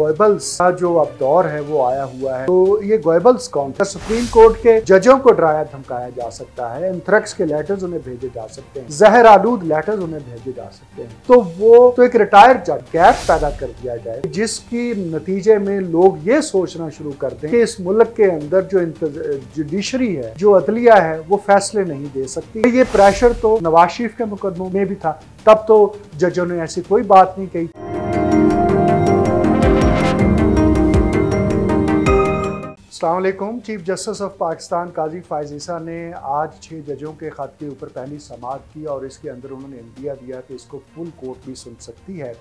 Goebbels का जो अब दौर है वो आया हुआ है। तो ये गोएबल्स कौन था? सुप्रीम कोर्ट के जजों को डराया धमकाया जा सकता है, एंथ्रेक्स के लेटर्स उन्हें भेजे जा सकते हैं, जहर आलूद लेटर्स उन्हें भेजे जा सकते हैं। तो वो तो एक रिटायर्ड जज गैप पैदा कर दिया जाए जिसकी नतीजे में लोग ये सोचना शुरू कर दें कि इस मुल्क के अंदर जो जुडिशरी है, जो अदलिया है, वो फैसले नहीं दे सकती। ये प्रेशर तो नवाज शरीफ के मुकदमों में भी था, तब तो जजों ने ऐसी कोई बात नहीं कही। अस्सलामुअलैकुम। Chief justice of Pakistan Qazi Faez Isa ने आज 6 जजों के खत के ऊपर पहली समाअत की और इसके अंदर उन्होंने इंडिया दिया कि इसको फुल कोर्ट भी सुन सकती है।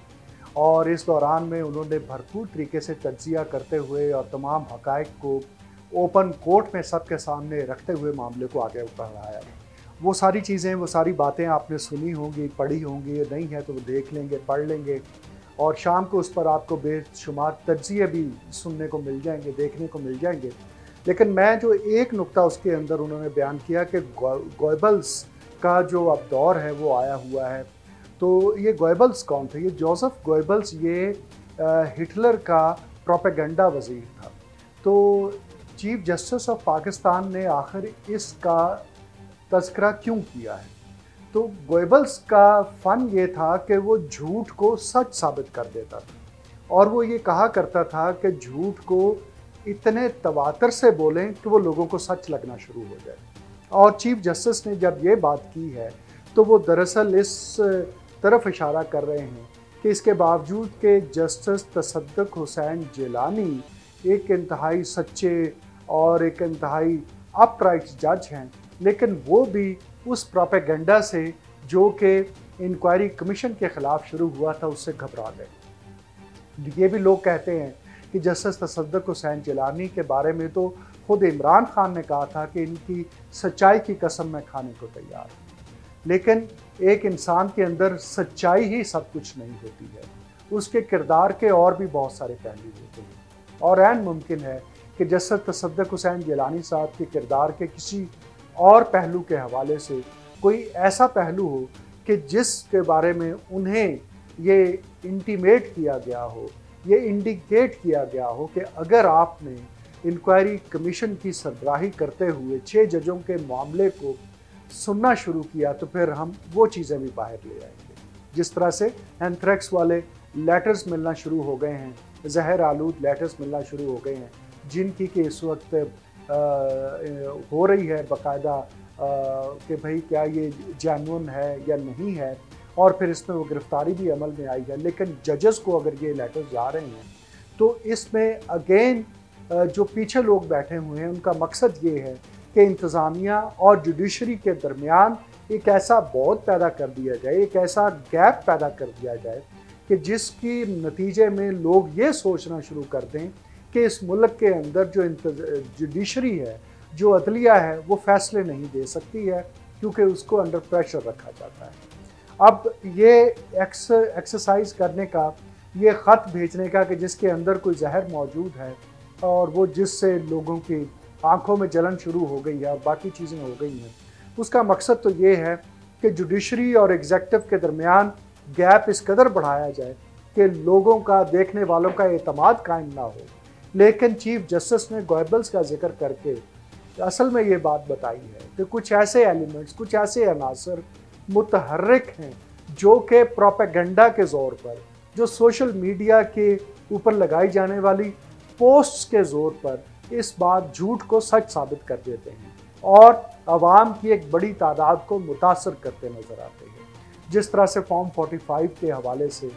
और इस दौरान में उन्होंने भरपूर तरीके से तज्जिया करते हुए और तमाम हक़ाइक़ को ओपन कोर्ट में सबके सामने रखते हुए मामले को आगे बढ़ाया। वो सारी चीज़ें, वो सारी बातें आपने सुनी होंगी, पढ़ी होंगी, नहीं है तो वो देख लेंगे, पढ़ लेंगे और शाम को उस पर आपको बेशुमार तज्जिए भी सुनने को मिल जाएंगे, देखने को मिल जाएंगे। लेकिन मैं जो एक नुक्ता उसके अंदर उन्होंने बयान किया कि गोएबल्स का जो अब दौर है वो आया हुआ है। तो ये गोएबल्स कौन थे? ये जोसेफ गोएबल्स ये हिटलर का प्रोपेगेंडा वज़ीर था। तो चीफ जस्टिस ऑफ पाकिस्तान ने आखिर इसका तज़किरा क्यों किया है? तो गोएबल्स का फ़न ये था कि वो झूठ को सच साबित कर देता था और वो ये कहा करता था कि झूठ को इतने तवातर से बोलें कि वो लोगों को सच लगना शुरू हो जाए। और चीफ जस्टिस ने जब ये बात की है तो वो दरअसल इस तरफ इशारा कर रहे हैं कि इसके बावजूद कि जस्टिस तसद्दुक़ हुसैन जिलानी एक इंतहाई सच्चे और एक इंतहाई अपराइट जज हैं, लेकिन वो भी उस प्रोपेगेंडा से जो कि इंक्वायरी कमीशन के ख़िलाफ़ शुरू हुआ था उससे घबरा गए। ये भी लोग कहते हैं कि जस्टिस तसद्दुक़ हुसैन जिलानी के बारे में तो ख़ुद इमरान खान ने कहा था कि इनकी सच्चाई की कसम मैं खाने को तैयार हूँ। लेकिन एक इंसान के अंदर सच्चाई ही सब कुछ नहीं होती है, उसके किरदार के और भी बहुत सारे पहलू होते हैं। और ऐन मुमकिन है कि जस्टिस तसद्दुक़ हुसैन जिलानी साहब के किरदार के किसी और पहलू के हवाले से कोई ऐसा पहलू हो कि जिसके बारे में उन्हें ये इंटीमेट किया गया हो, ये इंडिकेट किया गया हो कि अगर आपने इंक्वायरी कमीशन की सरबराही करते हुए 6 जजों के मामले को सुनना शुरू किया तो फिर हम वो चीज़ें भी बाहर ले आएंगे। जिस तरह से एंथ्रेक्स वाले लेटर्स मिलना शुरू हो गए हैं, जहर आलूद लेटर्स मिलना शुरू हो गए हैं, जिनकी कि इस वक्त हो रही है बाकायदा कि भाई क्या ये जैनुइन है या नहीं है, और फिर इसमें वो गिरफ़्तारी भी अमल में आई है। लेकिन जजेस को अगर ये लेटर्स जा रहे हैं तो इसमें अगेन जो पीछे लोग बैठे हुए हैं उनका मकसद ये है कि इंतज़ामिया और जुडिशरी के दरमियान एक ऐसा बौध पैदा कर दिया जाए, एक ऐसा गैप पैदा कर दिया जाए कि जिसकी नतीजे में लोग ये सोचना शुरू कर दें कि इस मुल्क के अंदर जो जुडिशरी है, जो अदलिया है, वो फैसले नहीं दे सकती है क्योंकि उसको अंडर प्रेशर रखा जाता है। अब ये एक्सरसाइज करने का, ये ख़त भेजने का कि जिसके अंदर कोई जहर मौजूद है और वो जिससे लोगों की आंखों में जलन शुरू हो गई है और बाकी चीज़ें हो गई हैं, उसका मकसद तो ये है कि जुडिशरी और एग्जेक्टिव के दरमियान गैप इस कदर बढ़ाया जाए कि लोगों का, देखने वालों का एतमाद कायम ना हो। लेकिन चीफ जस्टिस ने गोएबल्स का जिक्र करके असल में ये बात बताई है कि कुछ ऐसे एलिमेंट्स, कुछ ऐसे अनासर मुतहर्रिक हैं जो कि प्रोपेगेंडा के ज़ोर पर, जो सोशल मीडिया के ऊपर लगाई जाने वाली पोस्ट्स के ज़ोर पर इस बात, झूठ को सच साबित कर देते हैं और आवाम की एक बड़ी तादाद को मुतासर करते नज़र आते हैं। जिस तरह से फॉर्म 45 के हवाले से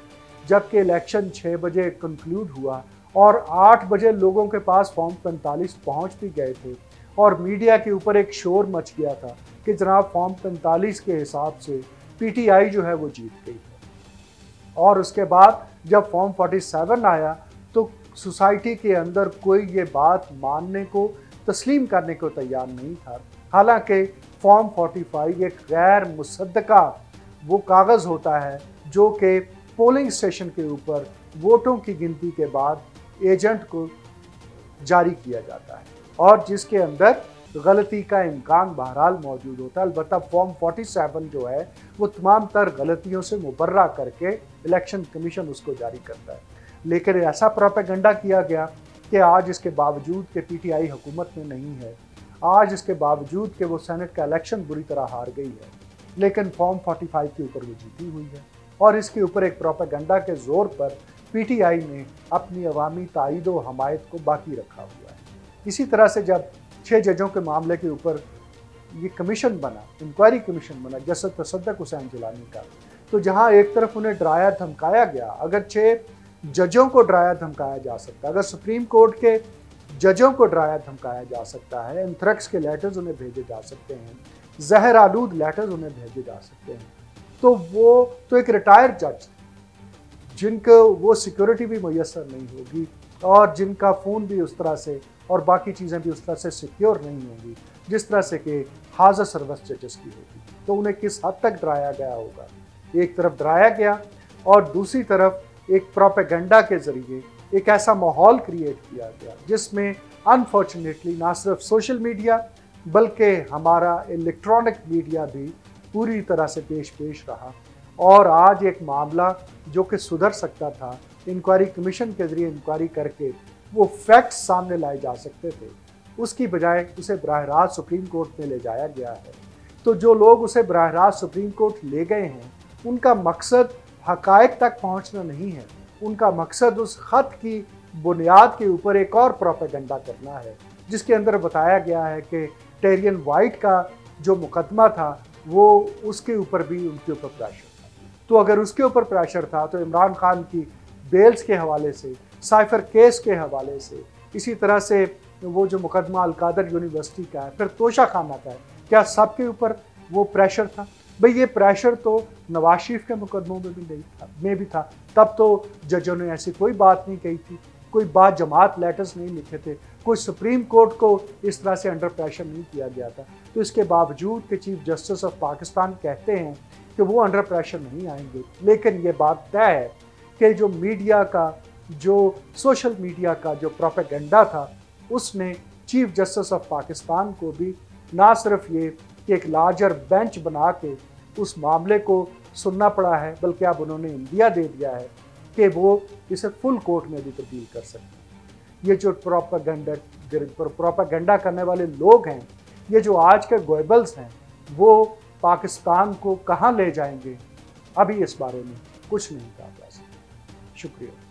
जबकि इलेक्शन 6 बजे कंक्लूड हुआ और 8 बजे लोगों के पास फॉर्म 45 पहुंच भी गए थे और मीडिया के ऊपर एक शोर मच गया था कि जनाब फॉर्म 45 के हिसाब से पीटीआई जो है वो जीत गई है। और उसके बाद जब फॉर्म 47 आया तो सोसाइटी के अंदर कोई ये बात मानने को, तस्लीम करने को तैयार नहीं था। हालांकि फॉर्म 45 एक गैर मुसद्दका वो कागज़ होता है जो कि पोलिंग स्टेशन के ऊपर वोटों की गिनती के बाद एजेंट को जारी किया जाता है और जिसके अंदर गलती का इम्कान बहरहाल मौजूद होता है। अलबत्ता फॉर्म 47 जो है वो तमाम तर गलतियों से मुबर्रा करके इलेक्शन कमीशन उसको जारी करता है। लेकिन ऐसा प्रोपेगेंडा किया गया कि आज इसके बावजूद के पीटीआई हुकूमत में नहीं है, आज इसके बावजूद के वो सेनेट का इलेक्शन बुरी तरह हार गई है, लेकिन फॉर्म 45 के ऊपर वो जीती हुई है और इसके ऊपर एक प्रोपेगेंडा के ज़ोर पर पीटीआई ने अपनी अवामी ताईद व हमायत को बाकी रखा हुआ है। इसी तरह से जब 6 जजों के मामले के ऊपर ये कमीशन बना, इंक्वायरी कमीशन बना जस्टिस तसद्दुक़ हुसैन जिलानी का, तो जहाँ एक तरफ उन्हें डराया धमकाया गया, अगर 6 जजों को डराया धमकाया जा सकता है, अगर सुप्रीम कोर्ट के जजों को डराया धमकाया जा सकता है, एंथ्रेक्स के लेटर्स उन्हें भेजे जा सकते हैं, जहर आलूद लेटर्स उन्हें भेजे जा सकते हैं, तो वो तो एक रिटायर्ड जज जिनको वो सिक्योरिटी भी मैसर नहीं होगी और जिनका फ़ोन भी उस तरह से और बाकी चीज़ें भी उस तरह से सिक्योर नहीं होंगी जिस तरह से कि हाज़र सर्विस जजेस की होगी। तो उन्हें किस हद तक डराया गया होगा। एक तरफ डराया गया और दूसरी तरफ एक प्रोपेगेंडा के ज़रिए एक ऐसा माहौल क्रिएट किया गया जिसमें अनफॉर्चुनेटली ना सिर्फ सोशल मीडिया बल्कि हमारा इलेक्ट्रॉनिक मीडिया भी पूरी तरह से पेश रहा और आज एक मामला जो कि सुधर सकता था, इंक्वायरी कमीशन के ज़रिए इंक्वायरी करके वो फैक्ट्स सामने लाए जा सकते थे, उसकी बजाय उसे बराह रास्त सुप्रीम कोर्ट में ले जाया गया है। तो जो लोग उसे बराह रास्त सुप्रीम कोर्ट ले गए हैं उनका मकसद हकायक तक पहुंचना नहीं है, उनका मकसद उस खत की बुनियाद के ऊपर एक और प्रोपेगेंडा करना है जिसके अंदर बताया गया है कि टेरियन वाइट का जो मुकदमा था वो उसके ऊपर भी उनके ऊपर प्रेशर था। तो अगर उसके ऊपर प्रेशर था तो इमरान खान की बेल्स के हवाले से, साइफर केस के हवाले से, इसी तरह से वो जो मुकदमा अलकादर यूनिवर्सिटी का है, फिर तोशा खाना का है, क्या सब के ऊपर वो प्रेशर था? भाई ये प्रेशर तो नवाज शरीफ के मुकदमों में भी नहीं था, में भी था, तब तो जजों ने ऐसी कोई बात नहीं कही थी, कोई बात जमात लेटर्स नहीं लिखे थे, कोई सुप्रीम कोर्ट को इस तरह से अंडर प्रेशर नहीं किया गया था। तो इसके बावजूद कि चीफ जस्टिस ऑफ पाकिस्तान कहते हैं कि वो अंडर प्रेशर नहीं आएंगे, लेकिन ये बात तय है कि जो मीडिया का, जो सोशल मीडिया का जो प्रोपेगेंडा था उसने चीफ जस्टिस ऑफ पाकिस्तान को भी ना सिर्फ ये कि एक लार्जर बेंच बना के उस मामले को सुनना पड़ा है, बल्कि अब उन्होंने इंडिया दे दिया है कि वो इसे फुल कोर्ट में भी तब्दील कर सकते हैं। ये जो प्रोपेगेंडा करने वाले लोग हैं, ये जो आज के गोएबल्स हैं, वो पाकिस्तान को कहाँ ले जाएंगे अभी इस बारे में कुछ नहीं कहा जा सकता। शुक्रिया।